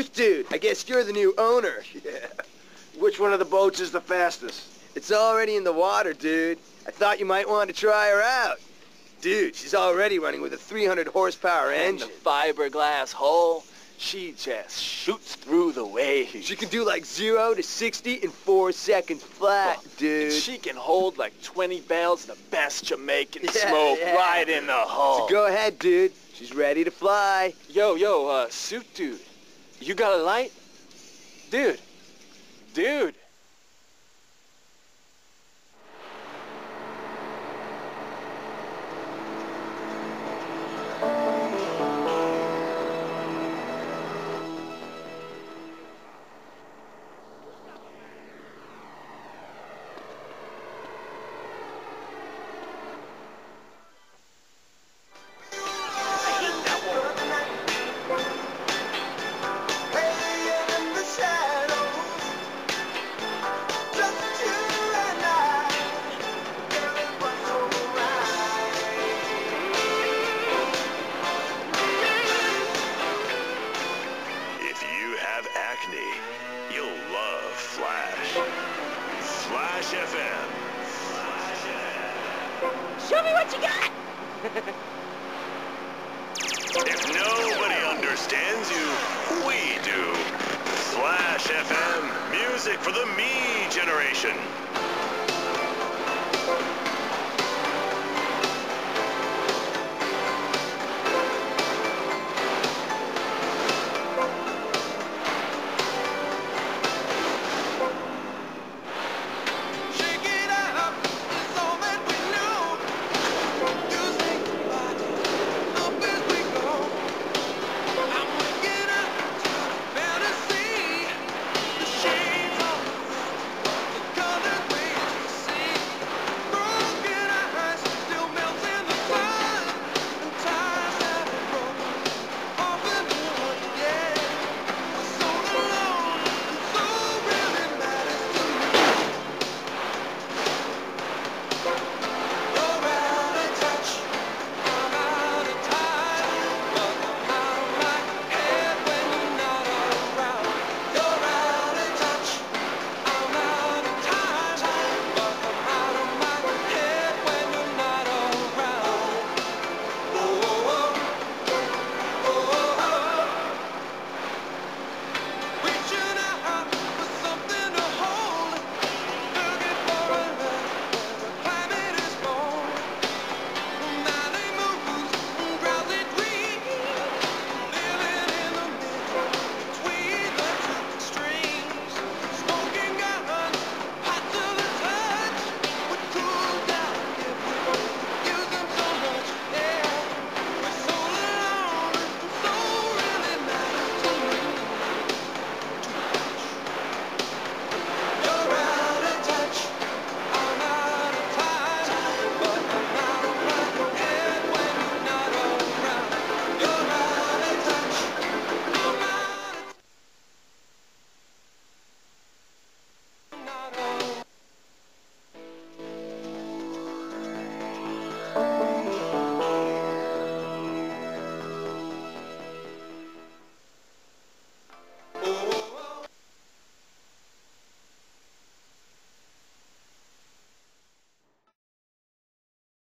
Cute dude, I guess you're the new owner. Yeah. Which one of the boats is the fastest? It's already in the water, dude. I thought you might want to try her out. Dude, she's already running with a 300 horsepower engine. And the fiberglass hull, she just shoots through the waves. She can do like 0 to 60 in 4 seconds flat, dude. And she can hold like 20 bales of the best Jamaican smoke right in the hull. So go ahead, dude. She's ready to fly. Yo, suit dude. You got a light? Dude. Slash FM. Show me what you got! If nobody understands you, we do. Slash FM, music for the me generation.